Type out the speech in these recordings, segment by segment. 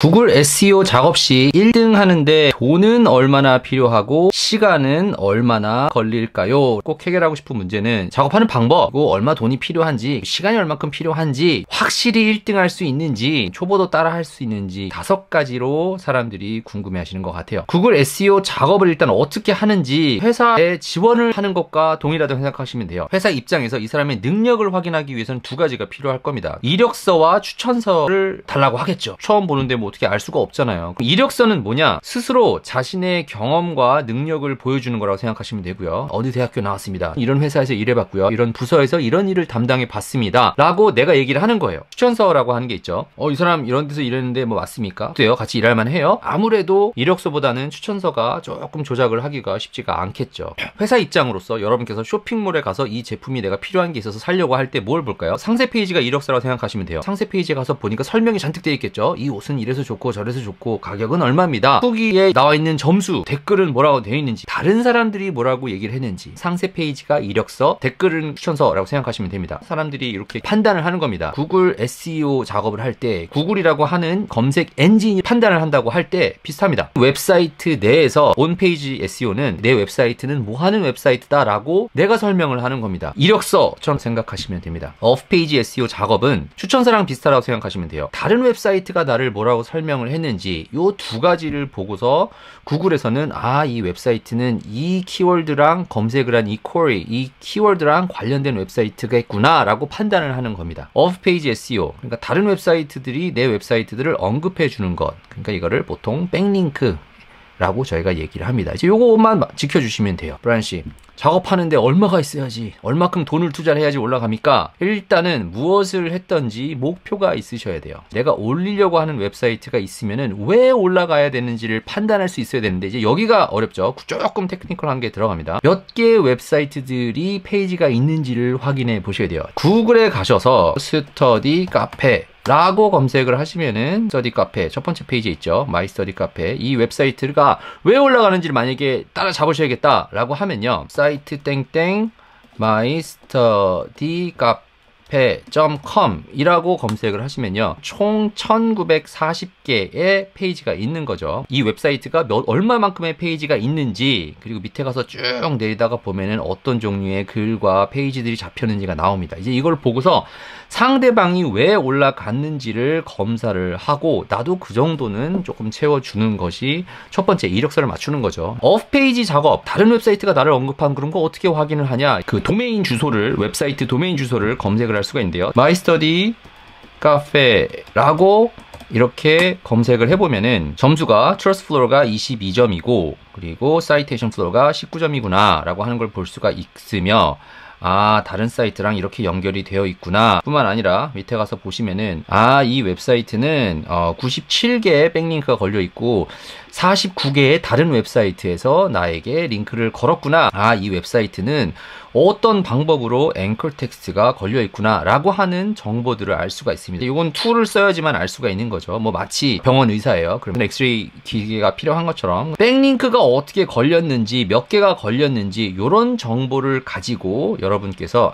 구글 SEO 작업 시 1등 하는데 돈은 얼마나 필요하고 시간은 얼마나 걸릴까요? 꼭 해결하고 싶은 문제는 작업하는 방법, 그리고 얼마 돈이 필요한지, 시간이 얼만큼 필요한지, 확실히 1등 할 수 있는지, 초보도 따라 할 수 있는지 5가지로 사람들이 궁금해 하시는 것 같아요. 구글 SEO 작업을 일단 어떻게 하는지 회사에 지원을 하는 것과 동일하다고 생각하시면 돼요. 회사 입장에서 이 사람의 능력을 확인하기 위해서는 2가지가 필요할 겁니다. 이력서와 추천서를 달라고 하겠죠. 처음 보는데 뭐 어떻게 알 수가 없잖아요. 이력서는 뭐냐? 스스로 자신의 경험과 능력을 보여주는 거라고 생각하시면 되고요. 어느 대학교 나왔습니다. 이런 회사에서 일해봤고요. 이런 부서에서 이런 일을 담당해봤습니다. 라고 내가 얘기를 하는 거예요. 추천서라고 하는 게 있죠. 이 사람 이런 데서 일했는데 뭐 맞습니까? 어때요? 같이 일할만 해요? 아무래도 이력서보다는 추천서가 조금 조작을 하기가 쉽지가 않겠죠. 회사 입장으로서 여러분께서 쇼핑몰에 가서 이 제품이 내가 필요한 게 있어서 살려고 할 때 뭘 볼까요? 상세 페이지가 이력서라고 생각하시면 돼요. 상세 페이지에 가서 보니까 설명이 잔뜩 되어 있겠죠. 이 옷은 이래서 좋고 저래서 좋고 가격은 얼마입니다. 후기에 나와 있는 점수, 댓글은 뭐라고 되어 있는지, 다른 사람들이 뭐라고 얘기를 했는지, 상세 페이지가 이력서, 댓글은 추천서라고 생각하시면 됩니다. 사람들이 이렇게 판단을 하는 겁니다. 구글 SEO 작업을 할 때 구글이라고 하는 검색 엔진이 판단을 한다고 할 때 비슷합니다. 웹사이트 내에서 온페이지 SEO는 내 웹사이트는 뭐 하는 웹사이트다 라고 내가 설명을 하는 겁니다. 이력서처럼 생각하시면 됩니다. 오프페이지 SEO 작업은 추천서랑 비슷하다고 생각하시면 돼요. 다른 웹사이트가 나를 뭐라고 설명을 했는지 이 2가지를 보고서 구글에서는 이 웹사이트는 이 키워드랑 검색을 한 이 쿼리, 이 키워드랑 관련된 웹사이트가 있구나 라고 판단을 하는 겁니다. 오프페이지 SEO, 그러니까 다른 웹사이트들이 내 웹사이트들을 언급해 주는 것, 그러니까 이거를 보통 백링크 라고 저희가 얘기를 합니다. 이제 요것만 지켜주시면 돼요. 브라이언 씨, 작업하는데 얼마가 있어야지, 얼마큼 돈을 투자를 해야지 올라갑니까? 일단은 무엇을 했던지 목표가 있으셔야 돼요. 내가 올리려고 하는 웹사이트가 있으면은 왜 올라가야 되는지를 판단할 수 있어야 되는데 이제 여기가 어렵죠. 조금 테크니컬한 게 들어갑니다. 몇 개의 웹사이트들이 페이지가 있는지를 확인해 보셔야 돼요. 구글에 가셔서 스터디 카페 라고 검색을 하시면은 스터디 카페 첫 번째 페이지에 있죠. 마이 스터디 카페, 이 웹사이트가 왜 올라가는지를 만약에 따라잡으셔야겠다 라고 하면요, 사이트 땡땡 마이 스터디 카페 .com 이라고 검색을 하시면요, 총 1940개의 페이지가 있는 거죠. 이 웹사이트가 얼마만큼의 페이지가 있는지, 그리고 밑에 가서 쭉 내리다가 보면은 어떤 종류의 글과 페이지들이 잡혔는지가 나옵니다. 이제 이걸 보고서 상대방이 왜 올라갔는지를 검사를 하고 나도 그 정도는 조금 채워주는 것이 첫 번째 이력서를 맞추는 거죠. 오프페이지 작업, 다른 웹사이트가 나를 언급한 그런 거 어떻게 확인을 하냐, 그 도메인 주소를, 웹사이트 도메인 주소를 검색을 할 수가 있는데요. 마이 스터디 카페라고 이렇게 검색을 해보면은 점수가 트러스트 플로어가 22점이고 그리고 사이테이션 플로어가 19점이구나 라고 하는 걸 볼 수가 있으며, 다른 사이트랑 이렇게 연결이 되어 있구나 뿐만 아니라 밑에 가서 보시면은 이 웹사이트는 97개의 백링크가 걸려 있고 49개의 다른 웹사이트에서 나에게 링크를 걸었구나, 이 웹사이트는 어떤 방법으로 앵커 텍스트가 걸려 있구나 라고 하는 정보들을 알 수가 있습니다. 이건 툴을 써야지만 알 수가 있는 거죠. 뭐 마치 병원 의사예요. 그러면 엑스레이 기계가 필요한 것처럼 백링크가 어떻게 걸렸는지, 몇 개가 걸렸는지 이런 정보를 가지고 여러분께서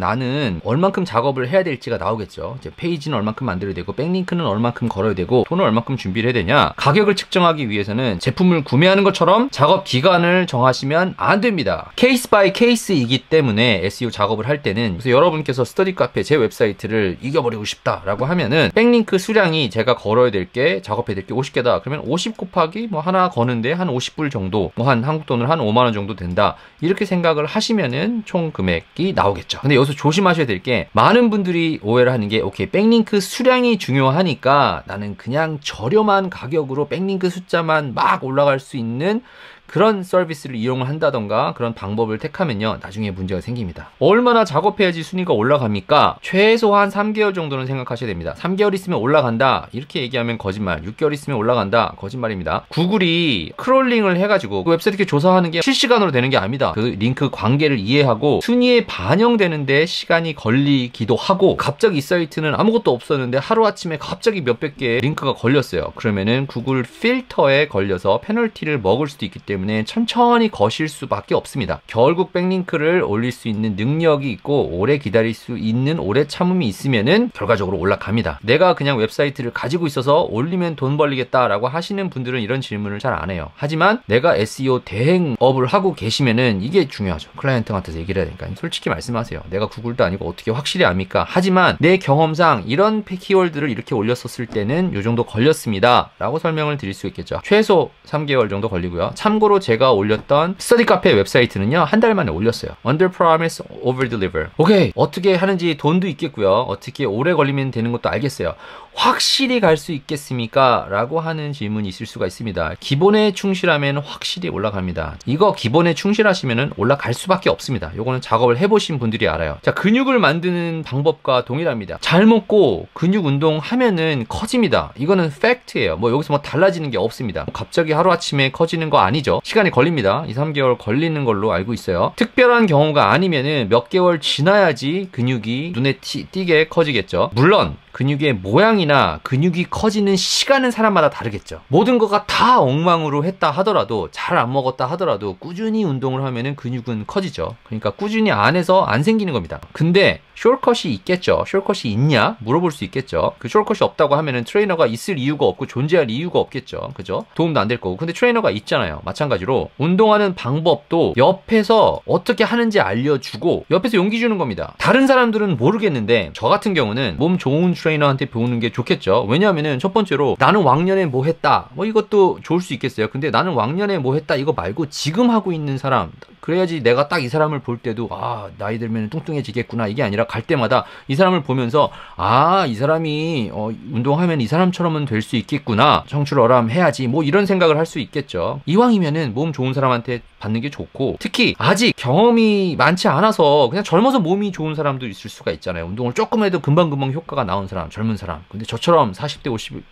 나는 얼만큼 작업을 해야 될지가 나오겠죠. 이제 페이지는 얼만큼 만들어야 되고 백링크는 얼만큼 걸어야 되고 돈을 얼만큼 준비를 해야 되냐. 가격을 측정하기 위해서는 제품을 구매하는 것처럼 작업 기간을 정하시면 안 됩니다. 케이스 바이 케이스 이기 때문에 SEO 작업을 할 때는, 그래서 여러분께서 스터디 카페 제 웹사이트를 이겨버리고 싶다 라고 하면은 백링크 수량이 제가 걸어야 될게 작업해야 될게 50개다 그러면 50 곱하기 뭐 하나 거는데 한 50불 정도, 뭐 한 한국 돈으로 한 5만 원 정도 된다 이렇게 생각을 하시면은 총 금액이 나오겠죠. 근데 여기서 조심하셔야 될게, 많은 분들이 오해를 하는 게, 오케이 백링크 수량이 중요하니까 나는 그냥 저렴한 가격으로 백링크 숫자만 막 올라갈 수 있는 그런 서비스를 이용을 한다던가 그런 방법을 택하면요 나중에 문제가 생깁니다. 얼마나 작업해야지 순위가 올라갑니까? 최소한 3개월 정도는 생각하셔야 됩니다. 3개월 있으면 올라간다 이렇게 얘기하면 거짓말, 6개월 있으면 올라간다 거짓말입니다. 구글이 크롤링을 해가지고 그 웹사이트 조사하는 게 실시간으로 되는 게 아닙니다. 그 링크 관계를 이해하고 순위에 반영되는데 시간이 걸리기도 하고, 갑자기 이 사이트는 아무것도 없었는데 하루아침에 갑자기 몇백 개의 링크가 걸렸어요. 그러면은 구글 필터에 걸려서 페널티를 먹을 수도 있기 때문에 때문에 천천히 거실 수밖에 없습니다. 결국 백링크를 올릴 수 있는 능력이 있고 오래 기다릴 수 있는 오래 참음이 있으면은 결과적으로 올라갑니다. 내가 그냥 웹사이트를 가지고 있어서 올리면 돈 벌리겠다라고 하시는 분들은 이런 질문을 잘 안 해요. 하지만 내가 SEO 대행업을 하고 계시면은 이게 중요하죠. 클라이언트한테서 얘기를 해야 되니까 솔직히 말씀하세요. 내가 구글도 아니고 어떻게 확실히 압니까? 하지만 내 경험상 이런 키워드를 이렇게 올렸었을 때는 요 정도 걸렸습니다 라고 설명을 드릴 수 있겠죠. 최소 3개월 정도 걸리고요. 참고로 제가 올렸던 스터디 카페 웹사이트는요 한 달 만에 올렸어요. Under Promise Over Deliver. 오케이, 어떻게 하는지 돈도 있겠고요, 어떻게 오래 걸리면 되는 것도 알겠어요. 확실히 갈 수 있겠습니까? 라고 하는 질문이 있을 수가 있습니다. 기본에 충실하면 확실히 올라갑니다. 이거 기본에 충실하시면 올라갈 수밖에 없습니다. 요거는 작업을 해보신 분들이 알아요. 자, 근육을 만드는 방법과 동일합니다. 잘 먹고 근육 운동하면은 커집니다. 이거는 팩트예요. 뭐 여기서 뭐 달라지는 게 없습니다. 갑자기 하루아침에 커지는 거 아니죠. 시간이 걸립니다. 2~3개월 걸리는 걸로 알고 있어요. 특별한 경우가 아니면은 몇 개월 지나야지 근육이 눈에 띄게 커지겠죠. 물론 근육의 모양이나 근육이 커지는 시간은 사람마다 다르겠죠. 모든 거가 다 엉망으로 했다 하더라도, 잘 안 먹었다 하더라도 꾸준히 운동을 하면은 근육은 커지죠. 그러니까 꾸준히 안 해서 안 생기는 겁니다. 근데 숏컷이 있겠죠. 숏컷이 있냐? 물어볼 수 있겠죠. 그 숏컷이 없다고 하면은 트레이너가 있을 이유가 없고 존재할 이유가 없겠죠. 그죠? 도움도 안 될 거고. 근데 트레이너가 있잖아요. 마찬가지로 운동하는 방법도 옆에서 어떻게 하는지 알려주고 옆에서 용기 주는 겁니다. 다른 사람들은 모르겠는데 저 같은 경우는 몸 좋은 트레이너한테 배우는 게 좋겠죠. 왜냐하면은 첫 번째로 나는 왕년에 뭐 했다, 뭐 이것도 좋을 수 있겠어요. 근데 나는 왕년에 뭐 했다 이거 말고 지금 하고 있는 사람, 그래야지 내가 딱 이 사람을 볼 때도 아, 나이 들면 뚱뚱해지겠구나, 이게 아니라 갈 때마다 이 사람을 보면서 아, 이 사람이 운동하면 이 사람처럼은 될 수 있겠구나, 청출어람 해야지, 뭐 이런 생각을 할 수 있겠죠. 이왕이면은 몸 좋은 사람한테 받는 게 좋고, 특히 아직 경험이 많지 않아서 그냥 젊어서 몸이 좋은 사람도 있을 수가 있잖아요. 운동을 조금 해도 금방금방 효과가 나온 사람, 젊은 사람. 근데 저처럼 40대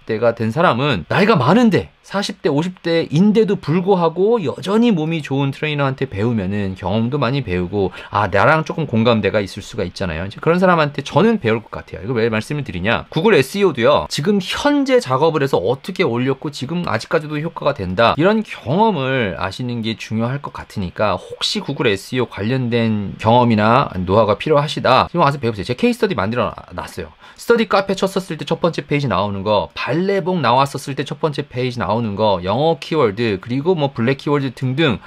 50대가 된 사람은 나이가 많은데 40대 50대인데도 불구하고 여전히 몸이 좋은 트레이너한테 배우면은 경험도 많이 배우고 아, 나랑 조금 공감대가 있을 수가 있잖아요. 이제 그런 사람한테 저는 배울 것 같아요. 이거 왜 말씀을 드리냐, 구글 SEO도요 지금 현재 작업을 해서 어떻게 올렸고 지금 아직까지도 효과가 된다, 이런 경험을 아시는 게 중요할 것 같으니까 혹시 구글 SEO 관련된 경험이나 노하우가 필요하시다 지금 와서 배우세요. 제 케이스터디 만들어 놨어요. 스터디 카페 쳤었을 때 첫 번째 페이지 나오는 거, 발레복 나왔었을 때 첫 번째 페이지 나오는 거, 영어 키워드, 그리고 뭐 블랙 키워드 등등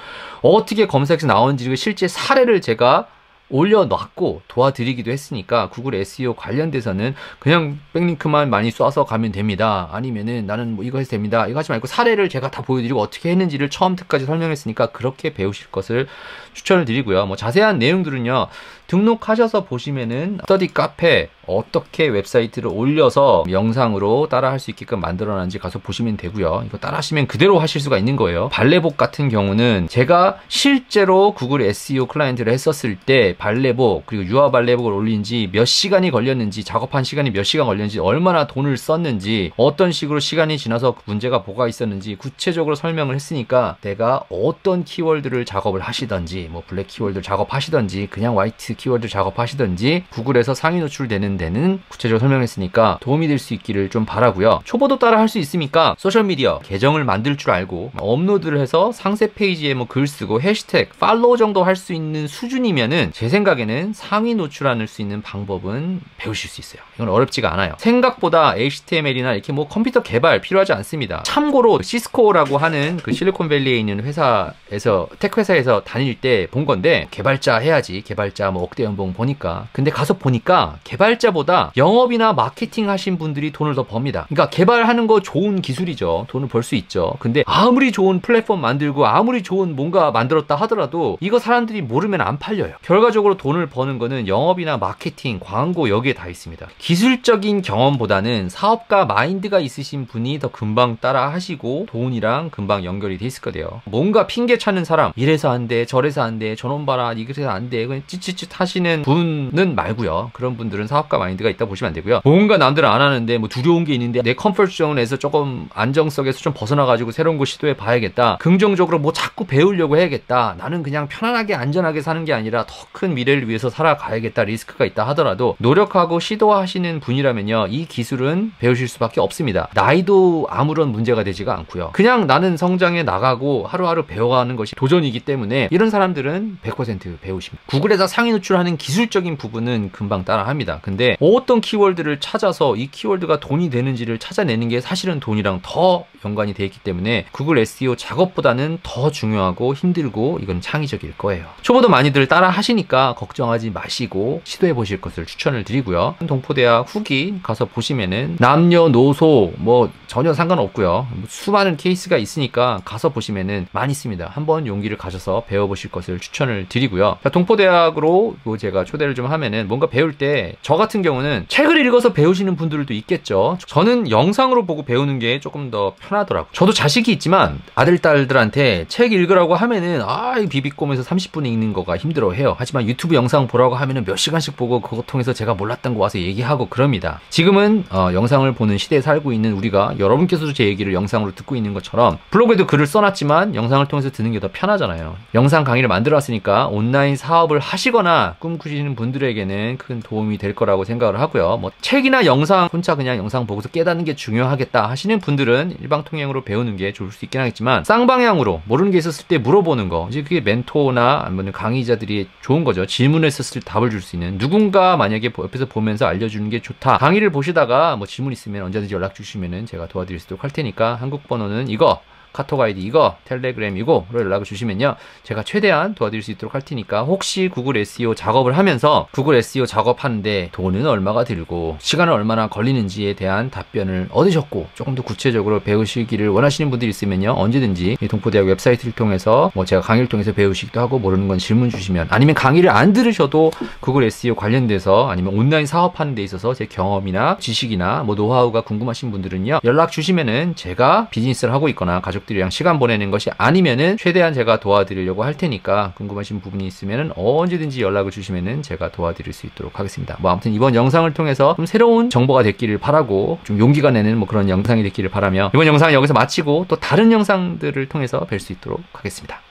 어떻게 검색해서 나오는지 실제 사례를 제가 올려놨고 도와드리기도 했으니까 구글 SEO 관련돼서는 그냥 백링크만 많이 쏴서 가면 됩니다, 아니면은 나는 뭐 이거 해도 됩니다, 이거 하지 말고 사례를 제가 다 보여드리고 어떻게 했는지를 처음부터까지 설명했으니까 그렇게 배우실 것을 추천을 드리고요. 뭐 자세한 내용들은요 등록하셔서 보시면은 스터디 카페 어떻게 웹사이트를 올려서 영상으로 따라 할 수 있게끔 만들어놨는지 가서 보시면 되고요. 이거 따라 하시면 그대로 하실 수가 있는 거예요. 발레복 같은 경우는 제가 실제로 구글 SEO 클라이언트를 했었을 때 발레복, 그리고 유아 발레복을 올린 지 몇 시간이 걸렸는지, 작업한 시간이 몇 시간 걸렸는지, 얼마나 돈을 썼는지, 어떤 식으로 시간이 지나서 문제가 뭐가 있었는지 구체적으로 설명을 했으니까 내가 어떤 키워드를 작업을 하시던지, 뭐 블랙 키워드를 작업하시던지 그냥 화이트 키워드 작업하시던지 구글에서 상위 노출되는 데는 구체적으로 설명했으니까 도움이 될 수 있기를 좀 바라고요. 초보도 따라 할 수 있으니까 소셜미디어 계정을 만들 줄 알고 업로드를 해서 상세 페이지에 뭐 글 쓰고 해시태그, 팔로우 정도 할 수 있는 수준이면은 제 생각에는 상위 노출할 수 있는 방법은 배우실 수 있어요. 이건 어렵지가 않아요. 생각보다 HTML이나 이렇게 뭐 컴퓨터 개발 필요하지 않습니다. 참고로 시스코라고 하는 그 실리콘밸리에 있는 회사에서, 테크 회사에서 다닐 때 본 건데 개발자 해야지, 개발자 뭐 억대 연봉 보니까. 근데 가서 보니까 개발자보다 영업이나 마케팅 하신 분들이 돈을 더 법니다. 그러니까 개발하는 거 좋은 기술이죠. 돈을 벌 수 있죠. 근데 아무리 좋은 플랫폼 만들고 아무리 좋은 뭔가 만들었다 하더라도 이거 사람들이 모르면 안 팔려요. 결과적으로 돈을 버는 거는 영업이나 마케팅, 광고, 여기에 다 있습니다. 기술적인 경험보다는 사업가 마인드가 있으신 분이 더 금방 따라 하시고 돈이랑 금방 연결이 돼 있을 거예요. 뭔가 핑계 찾는 사람, 이래서 안 돼, 저래서 안 돼, 저놈 봐라, 이래서 안 돼, 그냥 찌찌찌 하시는 분은 말고요. 그런 분들은 사업가 마인드가 있다 보시면 안 되고요. 뭔가 남들은 안 하는데 뭐 두려운 게 있는데 내 컴포트존에서 조금 안정성에서 좀 벗어나가지고 새로운 거 시도해 봐야겠다, 긍정적으로 뭐 자꾸 배우려고 해야겠다, 나는 그냥 편안하게 안전하게 사는 게 아니라 더 큰 큰 미래를 위해서 살아가야겠다, 리스크가 있다 하더라도 노력하고 시도하시는 분이라면요, 이 기술은 배우실 수밖에 없습니다. 나이도 아무런 문제가 되지가 않고요. 그냥 나는 성장해 나가고 하루하루 배워가는 것이 도전이기 때문에 이런 사람들은 100% 배우십니다. 구글에서 상위 노출하는 기술적인 부분은 금방 따라합니다. 근데 어떤 키워드를 찾아서 이 키워드가 돈이 되는지를 찾아내는 게 사실은 돈이랑 더 연관이 돼 있기 때문에 구글 SEO 작업보다는 더 중요하고 힘들고 이건 창의적일 거예요. 초보도 많이들 따라 하시니까 걱정하지 마시고 시도해 보실 것을 추천을 드리고요. 동포대학 후기 가서 보시면은 남녀노소 뭐 전혀 상관없고요. 수많은 케이스가 있으니까 가서 보시면은 많이 있습니다. 한번 용기를 가셔서 배워보실 것을 추천을 드리고요. 동포대학으로 뭐 제가 초대를 좀 하면은 뭔가 배울 때 저 같은 경우는 책을 읽어서 배우시는 분들도 있겠죠. 저는 영상으로 보고 배우는 게 조금 더 편하더라고요. 저도 자식이 있지만 아들 딸들한테 책 읽으라고 하면은 이 비비꼬면서 30분 읽는 거가 힘들어해요. 하지만 유튜브 영상 보라고 하면은 몇 시간씩 보고 그거 통해서 제가 몰랐던 거 와서 얘기하고 그럽니다. 지금은 영상을 보는 시대에 살고 있는 우리가, 여러분께서도 제 얘기를 영상으로 듣고 있는 것처럼 블로그에도 글을 써놨지만 영상을 통해서 듣는 게 더 편하잖아요. 영상 강의를 만들어왔으니까 온라인 사업을 하시거나 꿈꾸시는 분들에게는 큰 도움이 될 거라고 생각을 하고요. 뭐 책이나 영상, 혼자 그냥 영상 보고서 깨닫는 게 중요하겠다 하시는 분들은 일방통행으로 배우는 게 좋을 수 있긴 하겠지만, 쌍방향으로 모르는 게 있었을 때 물어보는 거, 이제 그게 멘토나 아니면 강의자들이 좋은 거죠. 질문했었을 때 답을 줄 수 있는, 누군가 만약에 옆에서 보면서 알려주는 게 좋다, 강의를 보시다가 뭐 질문 있으면 언제든지 연락 주시면은 제가 도와드릴 수도 할 테니까 한국 번호는 이거, 카톡 아이디 이거, 텔레그램 이거로 연락을 주시면요, 제가 최대한 도와드릴 수 있도록 할 테니까 혹시 구글 SEO 작업을 하면서 구글 SEO 작업하는데 돈은 얼마가 들고 시간은 얼마나 걸리는지에 대한 답변을 얻으셨고 조금 더 구체적으로 배우시기를 원하시는 분들이 있으면요, 언제든지 동포대학 웹사이트를 통해서 뭐 제가 강의를 통해서 배우시기도 하고 모르는 건 질문 주시면, 아니면 강의를 안 들으셔도 구글 SEO 관련돼서 아니면 온라인 사업하는 데 있어서 제 경험이나 지식이나 뭐 노하우가 궁금하신 분들은요, 연락 주시면은 제가 비즈니스를 하고 있거나 가족 들이랑 시간 보내는 것이 아니면은 최대한 제가 도와드리려고 할 테니까 궁금하신 부분이 있으면은 언제든지 연락을 주시면은 제가 도와드릴 수 있도록 하겠습니다. 뭐 아무튼 이번 영상을 통해서 좀 새로운 정보가 됐기를 바라고, 좀 용기가 내는 뭐 그런 영상이 됐기를 바라며 이번 영상 여기서 마치고 또 다른 영상들을 통해서 뵐 수 있도록 하겠습니다.